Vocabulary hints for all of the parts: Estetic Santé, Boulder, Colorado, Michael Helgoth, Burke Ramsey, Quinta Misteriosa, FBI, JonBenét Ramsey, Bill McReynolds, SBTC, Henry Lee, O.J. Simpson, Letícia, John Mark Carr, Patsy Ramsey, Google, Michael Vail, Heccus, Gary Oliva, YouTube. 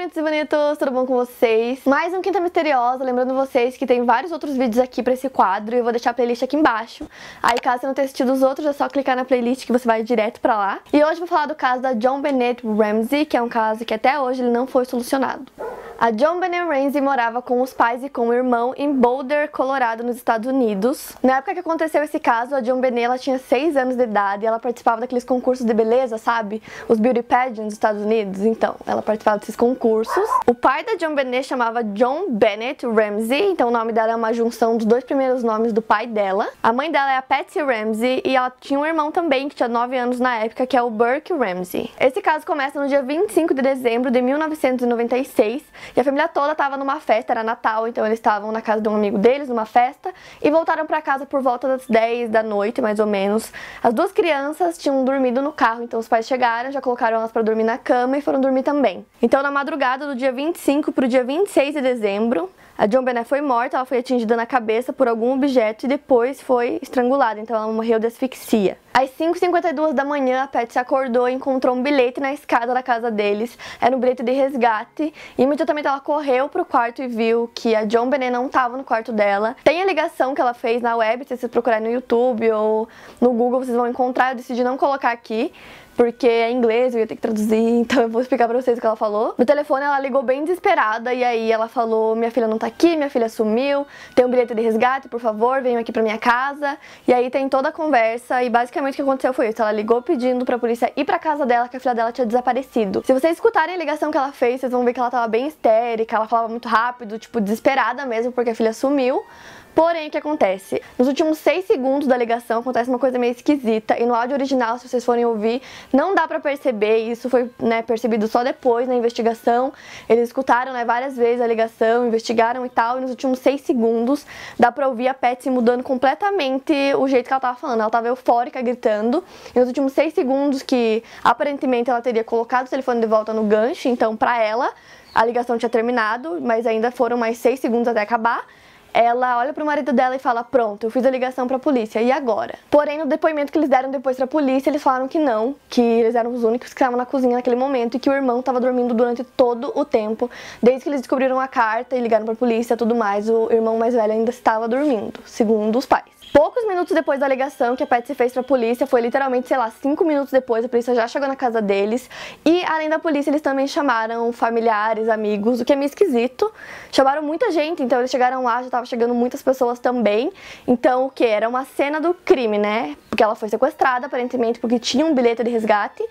Burke Ramsey, tudo bom com vocês? Mais um Quinta Misteriosa, lembrando vocês que tem vários outros vídeos aqui pra esse quadro e eu vou deixar a playlist aqui embaixo. Aí caso você não tenha assistido os outros, é só clicar na playlist que você vai direto pra lá. E hoje eu vou falar do caso da JonBenét Ramsey, que é um caso que até hoje ele não foi solucionado. A JonBenét Ramsey morava com os pais e com o irmão em Boulder, Colorado, nos Estados Unidos. Na época que aconteceu esse caso, a JonBenét, ela tinha 6 anos de idade e ela participava daqueles concursos de beleza, sabe? Os beauty pageants dos Estados Unidos. Então, ela participava desses concursos. O pai da JonBenét chamava JonBenét Ramsey, então o nome dela é uma junção dos 2 primeiros nomes do pai dela. A mãe dela é a Patsy Ramsey e ela tinha um irmão também, que tinha 9 anos na época, que é o Burke Ramsey. Esse caso começa no dia 25 de dezembro de 1996, e a família toda estava numa festa, era Natal, então eles estavam na casa de um amigo deles, numa festa, e voltaram para casa por volta das 10 da noite, mais ou menos. As 2 crianças tinham dormido no carro, então os pais chegaram, já colocaram elas para dormir na cama e foram dormir também. Então, na madrugada do dia 25 para o dia 26 de dezembro, a JonBenét foi morta, ela foi atingida na cabeça por algum objeto e depois foi estrangulada, então ela morreu de asfixia. Às 5h52 da manhã, a Patsy acordou e encontrou um bilhete na escada da casa deles, era um bilhete de resgate, e imediatamente ela correu pro quarto e viu que a JonBenét não estava no quarto dela. Tem a ligação que ela fez na web, se vocês procurarem no YouTube ou no Google, vocês vão encontrar, eu decidi não colocar aqui, porque é inglês, eu ia ter que traduzir, então eu vou explicar pra vocês o que ela falou. No telefone ela ligou bem desesperada e aí ela falou: minha filha não tá aqui, minha filha sumiu, tem um bilhete de resgate, por favor, venham aqui pra minha casa. E aí tem toda a conversa e basicamente o que aconteceu foi isso, ela ligou pedindo pra polícia ir pra casa dela, que a filha dela tinha desaparecido. Se vocês escutarem a ligação que ela fez, vocês vão ver que ela tava bem histérica, ela falava muito rápido, tipo, desesperada mesmo, porque a filha sumiu. Porém, o que acontece? Nos últimos 6 segundos da ligação acontece uma coisa meio esquisita e no áudio original, se vocês forem ouvir, não dá pra perceber, isso foi percebido só depois na investigação. Eles escutaram várias vezes a ligação, investigaram e tal, e nos últimos 6 segundos dá pra ouvir a Patsy mudando completamente o jeito que ela tava falando. Ela tava eufórica, gritando, e nos últimos 6 segundos que aparentemente ela teria colocado o telefone de volta no gancho, então pra ela a ligação tinha terminado, mas ainda foram mais 6 segundos até acabar. Ela olha pro marido dela e fala: pronto, eu fiz a ligação pra polícia, e agora? Porém, no depoimento que eles deram depois pra polícia, eles falaram que não, que eles eram os únicos que estavam na cozinha naquele momento e que o irmão estava dormindo durante todo o tempo. Desde que eles descobriram a carta e ligaram pra polícia e tudo mais, o irmão mais velho ainda estava dormindo, segundo os pais. Poucos minutos depois da alegação que a Patsy fez pra polícia, foi literalmente, sei lá, 5 minutos depois, a polícia já chegou na casa deles. E além da polícia, eles também chamaram familiares, amigos, o que é meio esquisito. Chamaram muita gente, então eles chegaram lá, já tava chegando muitas pessoas também. Então o que? Era uma cena do crime, né? Porque ela foi sequestrada, aparentemente, porque tinha um bilhete de resgate.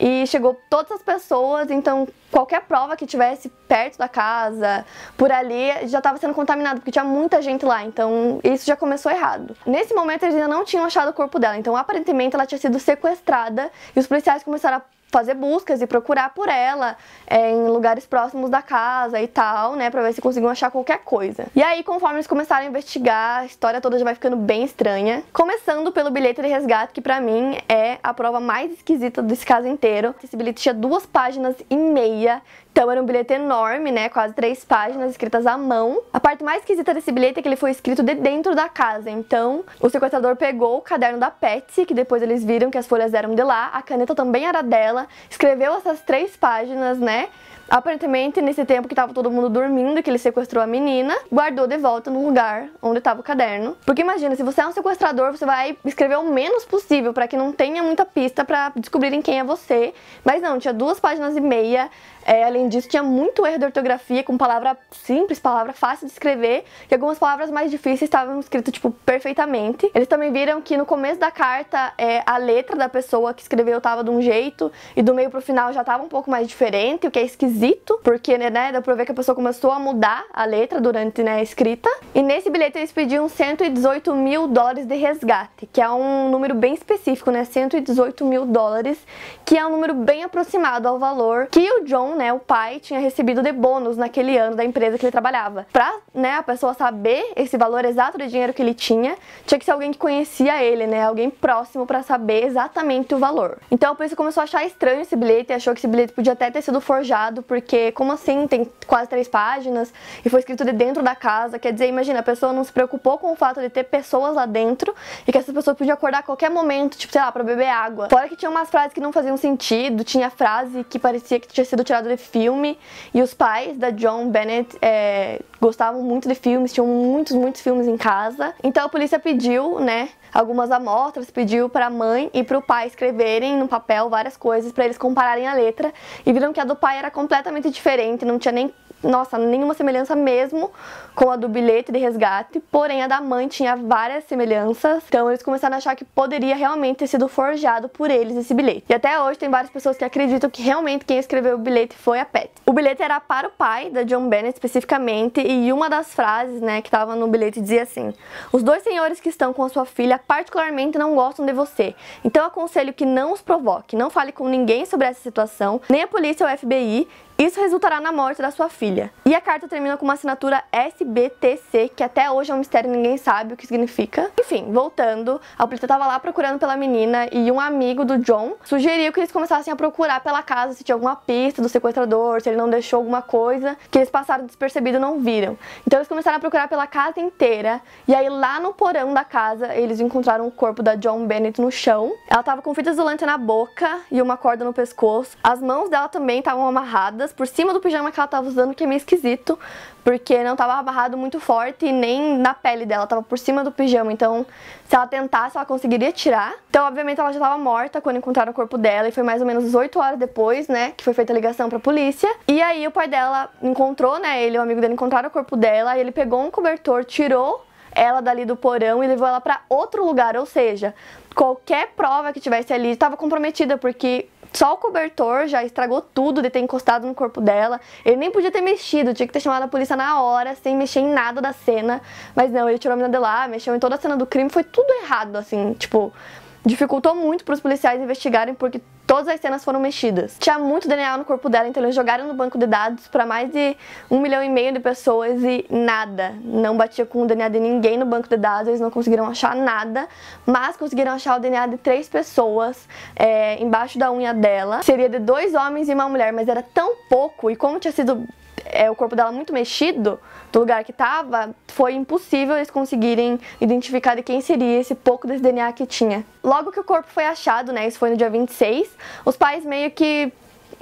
E chegou todas as pessoas, então qualquer prova que tivesse perto da casa, por ali, já tava sendo contaminada, porque tinha muita gente lá, então isso já começou errado. Nesse momento eles ainda não tinham achado o corpo dela, então aparentemente ela tinha sido sequestrada e os policiais começaram a fazer buscas e procurar por ela em lugares próximos da casa e tal, né, pra ver se conseguiam achar qualquer coisa. E aí, conforme eles começaram a investigar, a história toda já vai ficando bem estranha. Começando pelo bilhete de resgate, que pra mim é a prova mais esquisita desse caso inteiro. Esse bilhete tinha 2,5 páginas. Então era um bilhete enorme, né, quase 3 páginas escritas à mão. A parte mais esquisita desse bilhete é que ele foi escrito de dentro da casa. Então o sequestrador pegou o caderno da Patsy, que depois eles viram que as folhas eram de lá, a caneta também era dela, escreveu essas 3 páginas, né, aparentemente nesse tempo que tava todo mundo dormindo, que ele sequestrou a menina, guardou de volta no lugar onde tava o caderno. Porque imagina, se você é um sequestrador, você vai escrever o menos possível pra que não tenha muita pista pra descobrirem quem é você. Mas não, tinha 2,5 páginas. Além disso, tinha muito erro de ortografia, com palavra simples, palavra fácil de escrever, e algumas palavras mais difíceis estavam escritas, tipo, perfeitamente. Eles também viram que no começo da carta, a letra da pessoa que escreveu tava de um jeito, e do meio pro final já tava um pouco mais diferente, o que é esquisito, porque, né, dá pra ver que a pessoa começou a mudar a letra durante, né, a escrita. E nesse bilhete eles pediam 118 mil dólares de resgate, que é um número bem específico, né, 118 mil dólares, que é um número bem aproximado ao valor que o John, né, o pai tinha recebido de bônus naquele ano da empresa que ele trabalhava. Pra, né, a pessoa saber esse valor exato de dinheiro que ele tinha, tinha que ser alguém que conhecia ele, né, alguém próximo pra saber exatamente o valor. Então a polícia começou a achar estranho esse bilhete, achou que esse bilhete podia até ter sido forjado porque como assim, tem quase 3 páginas e foi escrito de dentro da casa, quer dizer, imagina, a pessoa não se preocupou com o fato de ter pessoas lá dentro e que essas pessoas podiam acordar a qualquer momento, tipo, sei lá, pra beber água. Fora que tinha umas frases que não faziam sentido, tinha frase que parecia que tinha sido tirada de filme, e os pais da JonBenét gostavam muito de filmes, tinham muitos filmes em casa. Então a polícia pediu, né, algumas amostras, pediu pra mãe e pro pai escreverem no papel várias coisas pra eles compararem a letra, e viram que a do pai era completamente diferente, não tinha nem, nossa, nenhuma semelhança mesmo com a do bilhete de resgate, porém a da mãe tinha várias semelhanças. Então eles começaram a achar que poderia realmente ter sido forjado por eles esse bilhete. E até hoje tem várias pessoas que acreditam que realmente quem escreveu o bilhete foi a Patsy. O bilhete era para o pai da JonBenét especificamente, e uma das frases, né, que estava no bilhete dizia assim: os 2 senhores que estão com a sua filha particularmente não gostam de você, então aconselho que não os provoque, não fale com ninguém sobre essa situação, nem a polícia ou o FBI, isso resultará na morte da sua filha. E a carta termina com uma assinatura SBTC, que até hoje é um mistério, ninguém sabe o que significa. Enfim, voltando, a polícia estava lá procurando pela menina e um amigo do John sugeriu que eles começassem a procurar pela casa se tinha alguma pista do sequestrador, se ele não deixou alguma coisa que eles passaram despercebido e não viram. Então eles começaram a procurar pela casa inteira, e aí lá no porão da casa eles encontraram o corpo da JonBenét no chão. Ela estava com fita isolante na boca e uma corda no pescoço. As mãos dela também estavam amarradas por cima do pijama que ela tava usando, que é meio esquisito, porque não tava amarrado muito forte e nem na pele dela, tava por cima do pijama, então se ela tentasse, ela conseguiria tirar. Então, obviamente, ela já tava morta quando encontraram o corpo dela, e foi mais ou menos 8 horas depois, né, que foi feita a ligação pra polícia. E aí o pai dela encontrou, né, ele e o amigo dele encontraram o corpo dela, e ele pegou um cobertor, tirou ela dali do porão e levou ela pra outro lugar, ou seja, qualquer prova que tivesse ali estava comprometida, porque só o cobertor já estragou tudo de ter encostado no corpo dela. Ele nem podia ter mexido, tinha que ter chamado a polícia na hora, sem mexer em nada da cena. Mas não, ele tirou a menina de lá, mexeu em toda a cena do crime, foi tudo errado, assim, tipo, dificultou muito para os policiais investigarem, porque todas as cenas foram mexidas. Tinha muito DNA no corpo dela, então eles jogaram no banco de dados para mais de 1,5 milhão de pessoas e nada. Não batia com o DNA de ninguém no banco de dados, eles não conseguiram achar nada, mas conseguiram achar o DNA de 3 pessoas embaixo da unha dela. Seria de 2 homens e uma mulher, mas era tão pouco, e como tinha sido o corpo dela muito mexido do lugar que tava, foi impossível eles conseguirem identificar de quem seria esse pouco desse DNA que tinha. Logo que o corpo foi achado, né, isso foi no dia 26, os pais meio que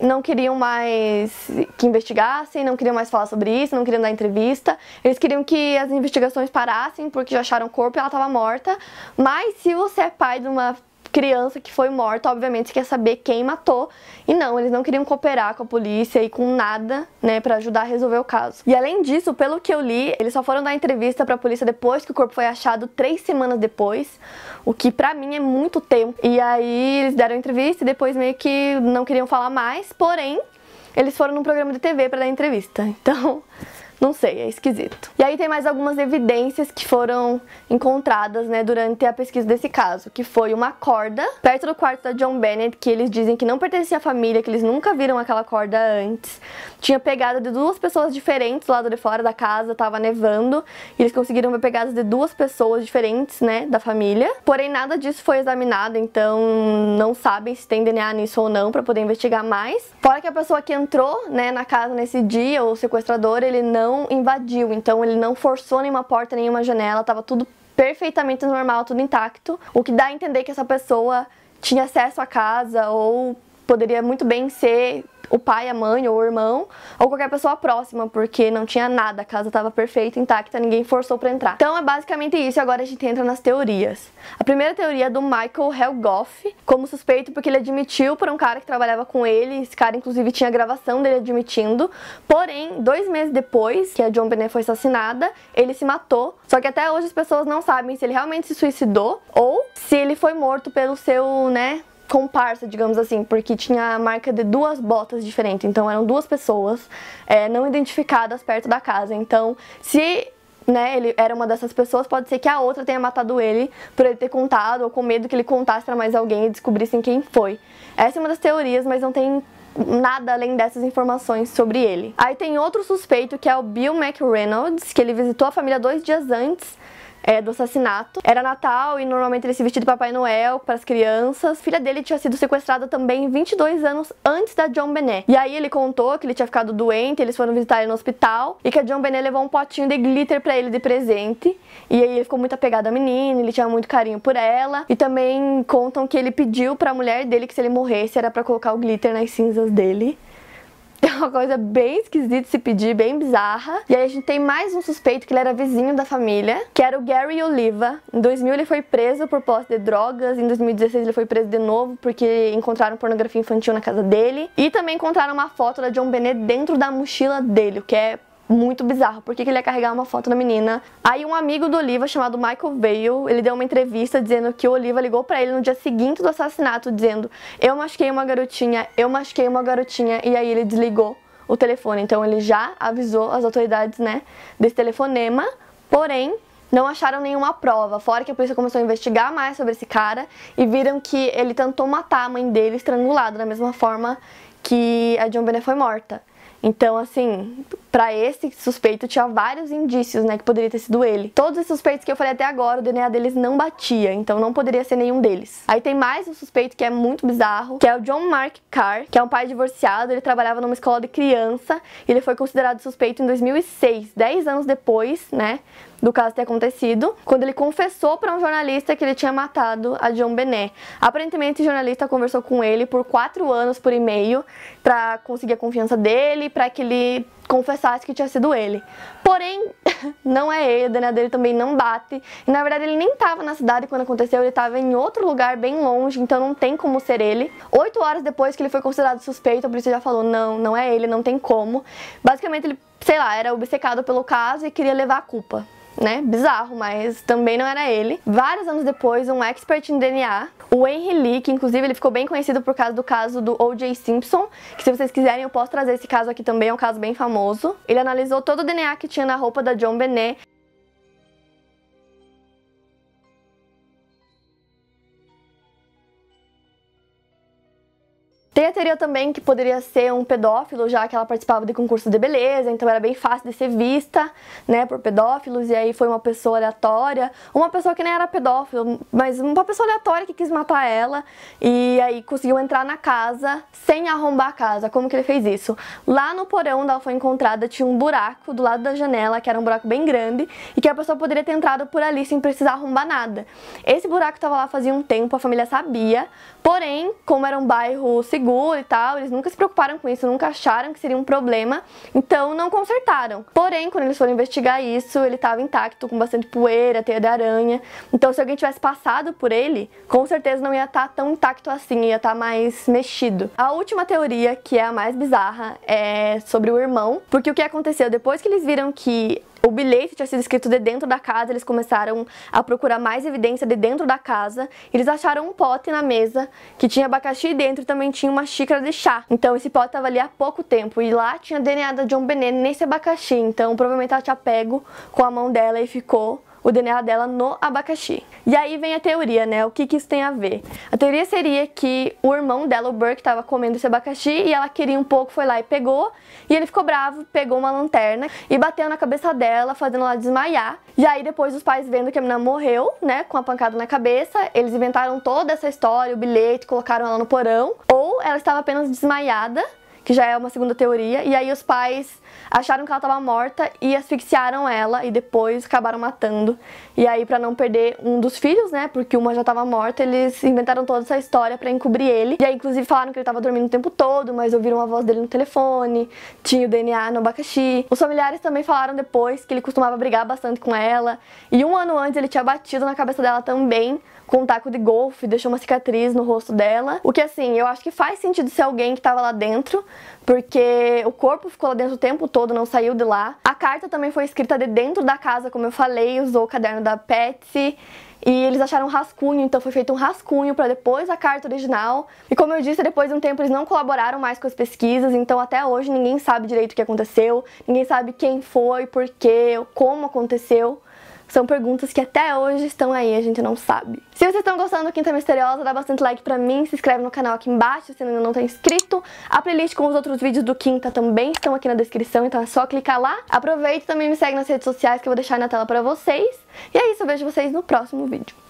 não queriam mais que investigassem, não queriam mais falar sobre isso, não queriam dar entrevista. Eles queriam que as investigações parassem, porque já acharam o corpo e ela tava morta. Mas se você é pai de uma criança que foi morta, obviamente quer saber quem matou, e não, eles não queriam cooperar com a polícia e com nada, né, pra ajudar a resolver o caso. E além disso, pelo que eu li, eles só foram dar entrevista pra polícia depois que o corpo foi achado, 3 semanas depois, o que pra mim é muito tempo. E aí eles deram entrevista e depois meio que não queriam falar mais, porém, eles foram num programa de TV pra dar entrevista, então, não sei, é esquisito. E aí tem mais algumas evidências que foram encontradas, né, durante a pesquisa desse caso, que foi uma corda perto do quarto da JonBenét, que eles dizem que não pertencia à família, que eles nunca viram aquela corda antes. Tinha pegada de 2 pessoas diferentes lá de fora da casa, tava nevando, e eles conseguiram ver pegadas de 2 pessoas diferentes, né, da família. Porém, nada disso foi examinado, então não sabem se tem DNA nisso ou não, pra poder investigar mais. Fora que a pessoa que entrou, né, na casa nesse dia, o sequestrador, ele não invadiu, então ele não forçou nenhuma porta, nenhuma janela, tava tudo perfeitamente normal, tudo intacto, o que dá a entender que essa pessoa tinha acesso à casa, ou poderia muito bem ser o pai, a mãe ou o irmão, ou qualquer pessoa próxima, porque não tinha nada, a casa estava perfeita, intacta, ninguém forçou para entrar. Então é basicamente isso, agora a gente entra nas teorias. A primeira teoria é do Michael Helgoth, como suspeito porque ele admitiu para um cara que trabalhava com ele, esse cara inclusive tinha gravação dele admitindo, porém, 2 meses depois que a JonBenét foi assassinada, ele se matou, só que até hoje as pessoas não sabem se ele realmente se suicidou ou se ele foi morto pelo seu, né, comparsa, digamos assim, porque tinha a marca de 2 botas diferentes, então eram 2 pessoas não identificadas perto da casa. Então, se, né, ele era uma dessas pessoas, pode ser que a outra tenha matado ele por ele ter contado, ou com medo que ele contasse para mais alguém e descobrissem quem foi. Essa é uma das teorias, mas não tem nada além dessas informações sobre ele. Aí tem outro suspeito, que é o Bill McReynolds, que ele visitou a família 2 dias antes do assassinato. Era Natal e normalmente ele se vestia de Papai Noel para as crianças. A filha dele tinha sido sequestrada também 22 anos antes da JonBenét. E aí ele contou que ele tinha ficado doente, eles foram visitar ele no hospital e que a JonBenét levou um potinho de glitter para ele de presente. E aí ele ficou muito apegado à menina, ele tinha muito carinho por ela. E também contam que ele pediu para a mulher dele que se ele morresse era para colocar o glitter nas cinzas dele. É uma coisa bem esquisita de se pedir, bem bizarra. E aí a gente tem mais um suspeito, que ele era vizinho da família, que era o Gary Oliva. Em 2000 ele foi preso por posse de drogas, em 2016 ele foi preso de novo porque encontraram pornografia infantil na casa dele. E também encontraram uma foto da JonBenét dentro da mochila dele, o que é muito bizarro, porque ele ia carregar uma foto da menina. Aí um amigo do Oliva, chamado Michael Vail, ele deu uma entrevista dizendo que o Oliva ligou pra ele no dia seguinte do assassinato, dizendo: eu machuquei uma garotinha, e aí ele desligou o telefone. Então ele já avisou as autoridades, né, desse telefonema, porém não acharam nenhuma prova, fora que a polícia começou a investigar mais sobre esse cara e viram que ele tentou matar a mãe dele estrangulada, da mesma forma que a JonBenét foi morta. Então, assim, pra esse suspeito tinha vários indícios, né, que poderia ter sido ele. Todos os suspeitos que eu falei até agora, o DNA deles não batia, então não poderia ser nenhum deles. Aí tem mais um suspeito que é muito bizarro, que é o John Mark Carr, que é um pai divorciado, ele trabalhava numa escola de criança, e ele foi considerado suspeito em 2006, 10 anos depois, né, do caso ter acontecido, quando ele confessou para um jornalista que ele tinha matado a JonBenét. Aparentemente, o jornalista conversou com ele por 4 anos por e-mail para conseguir a confiança dele, para que ele confessasse que tinha sido ele. Porém, não é ele, o DNA dele também não bate. E na verdade ele nem estava na cidade quando aconteceu, ele estava em outro lugar bem longe, então não tem como ser ele. 8 horas depois que ele foi considerado suspeito, a polícia já falou: não é ele, não tem como. Basicamente ele, sei lá, era obcecado pelo caso e queria levar a culpa, né? Bizarro, mas também não era ele. Vários anos depois, um expert em DNA, o Henry Lee, que inclusive ele ficou bem conhecido por causa do caso do O.J. Simpson, que se vocês quiserem eu posso trazer esse caso aqui também, é um caso bem famoso. Ele analisou todo o DNA que tinha na roupa da JonBenét. Tem a teoria também que poderia ser um pedófilo, já que ela participava de concurso de beleza, então era bem fácil de ser vista, né, por pedófilos, e aí foi uma pessoa aleatória, uma pessoa que nem era pedófilo, mas uma pessoa aleatória que quis matar ela, e aí conseguiu entrar na casa sem arrombar a casa. Como que ele fez isso? Lá no porão onde ela foi encontrada tinha um buraco do lado da janela, que era um buraco bem grande, e que a pessoa poderia ter entrado por ali sem precisar arrombar nada. Esse buraco estava lá fazia um tempo, a família sabia, porém, como era um bairro seguro e tal, eles nunca se preocuparam com isso, nunca acharam que seria um problema, então não consertaram. Porém, quando eles foram investigar isso, ele estava intacto, com bastante poeira, teia de aranha, então se alguém tivesse passado por ele, com certeza não ia estar tão intacto assim, ia estar mais mexido. A última teoria, que é a mais bizarra, é sobre o irmão, porque o que aconteceu depois que eles viram que o bilhete tinha sido escrito de dentro da casa, eles começaram a procurar mais evidência de dentro da casa. Eles acharam um pote na mesa que tinha abacaxi dentro e também tinha uma xícara de chá. Então esse pote estava ali há pouco tempo e lá tinha DNA da JonBenét nesse abacaxi. Então provavelmente ela tinha pego com a mão dela e ficou o DNA dela no abacaxi. E aí vem a teoria, né? O que que isso tem a ver? A teoria seria que o irmão dela, o Burke, estava comendo esse abacaxi e ela queria um pouco, foi lá e pegou. E ele ficou bravo, pegou uma lanterna e bateu na cabeça dela, fazendo ela desmaiar. E aí depois os pais, vendo que a menina morreu, né, com a pancada na cabeça, eles inventaram toda essa história, o bilhete, colocaram ela no porão. Ou ela estava apenas desmaiada, que já é uma segunda teoria, e aí os pais acharam que ela estava morta e asfixiaram ela e depois acabaram matando. E aí, para não perder um dos filhos, né, porque uma já estava morta, eles inventaram toda essa história para encobrir ele. E aí, inclusive, falaram que ele estava dormindo o tempo todo, mas ouviram a voz dele no telefone, tinha o DNA no abacaxi. Os familiares também falaram depois que ele costumava brigar bastante com ela, e 1 ano antes ele tinha batido na cabeça dela também com um taco de golfe, deixou uma cicatriz no rosto dela. O que, assim, eu acho que faz sentido ser alguém que estava lá dentro, porque o corpo ficou lá dentro o tempo todo, não saiu de lá. A carta também foi escrita de dentro da casa, como eu falei, usou o caderno da Patsy. E eles acharam um rascunho, então foi feito um rascunho para depois a carta original. E como eu disse, depois de um tempo eles não colaboraram mais com as pesquisas, então até hoje ninguém sabe direito o que aconteceu, ninguém sabe quem foi, porquê, como aconteceu. São perguntas que até hoje estão aí, a gente não sabe. Se vocês estão gostando do Quinta Misteriosa, dá bastante like pra mim, se inscreve no canal aqui embaixo se ainda não tá inscrito. A playlist com os outros vídeos do Quinta também estão aqui na descrição, então é só clicar lá. Aproveita e também me segue nas redes sociais que eu vou deixar aí na tela pra vocês. E é isso, eu vejo vocês no próximo vídeo.